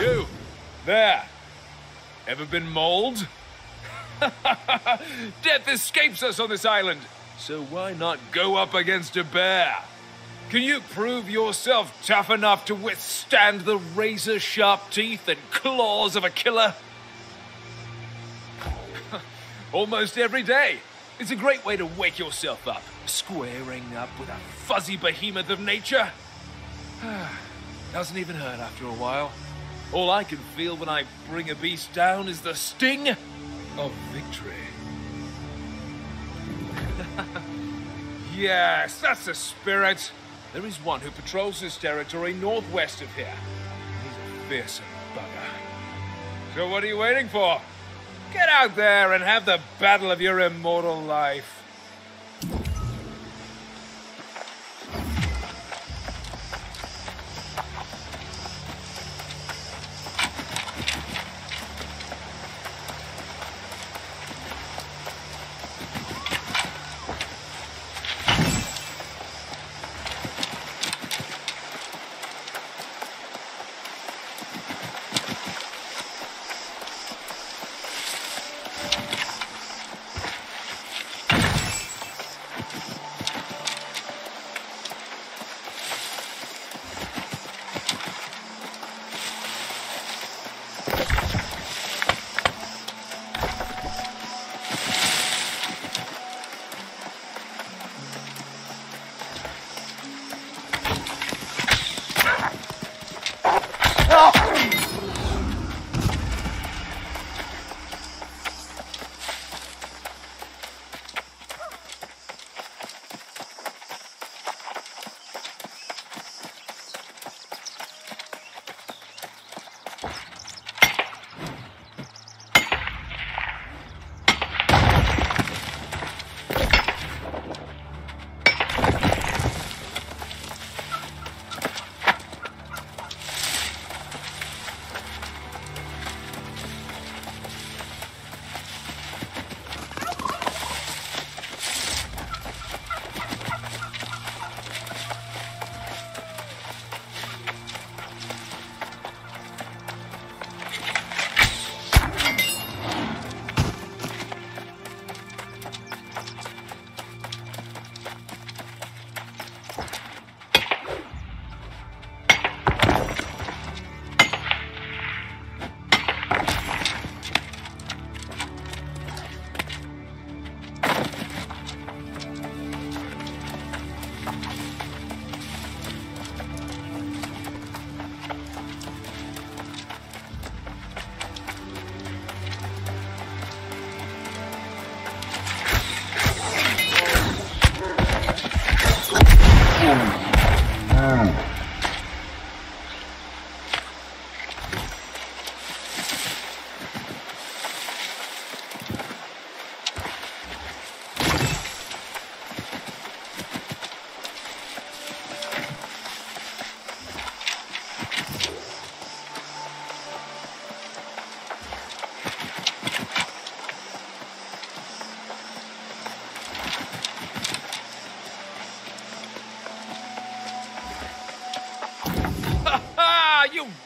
do. There. Ever been mauled? Death escapes us on this island, so why not go up against a bear? Can you prove yourself tough enough to withstand the razor-sharp teeth and claws of a killer? Almost every day. It's a great way to wake yourself up, squaring up with a fuzzy behemoth of nature. Doesn't even hurt after a while. All I can feel when I bring a beast down is the sting of victory. Yes, that's the spirit. There is one who patrols this territory northwest of here. He's a fearsome bugger. So what are you waiting for? Get out there and have the battle of your immortal life.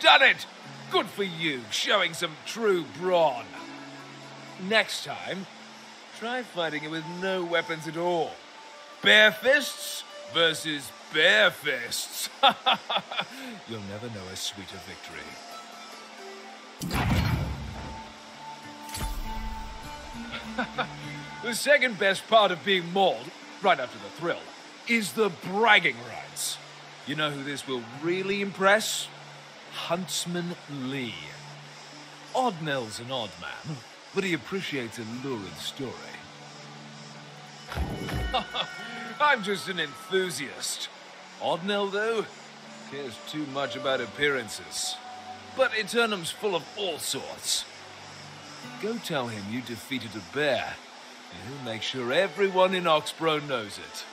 Done it! Good for you, showing some true brawn. Next time, try fighting it with no weapons at all. Bare fists versus bare fists. You'll never know a sweeter victory. The second best part of being mauled, right after the thrill, is the bragging rights. You know who this will really impress? Huntsman Lee. Odnell's an odd man, but he appreciates a lurid story. I'm just an enthusiast. Odnell, though, cares too much about appearances. But Eternum's full of all sorts. Go tell him you defeated a bear, and he'll make sure everyone in Oxborough knows it.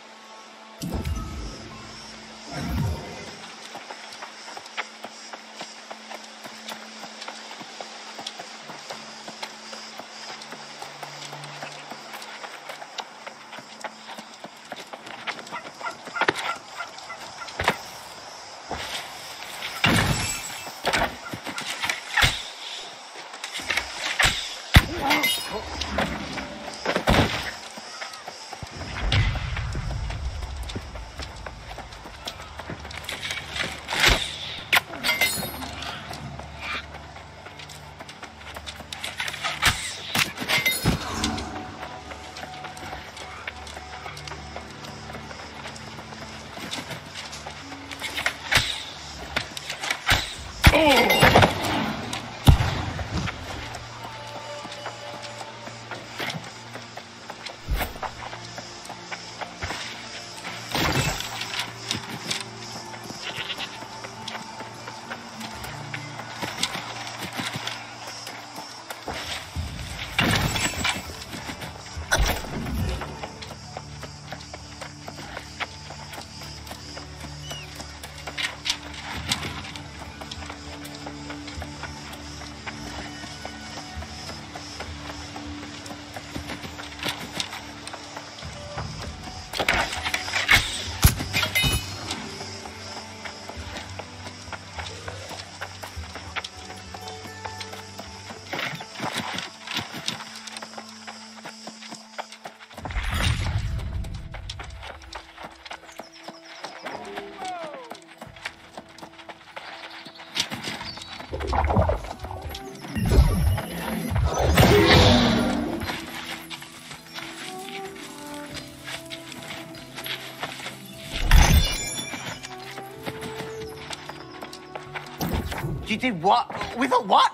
You did what? With a what?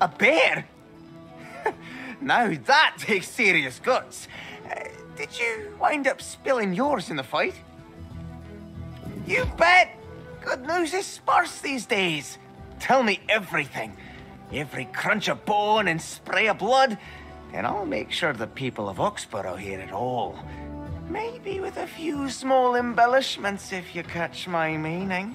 A bear? Now that takes serious guts. Did you wind up spilling yours in the fight? You bet! Good news is sparse these days. Tell me everything. Every crunch of bone and spray of blood, and I'll make sure the people of Oxborough hear it all. Maybe with a few small embellishments, if you catch my meaning.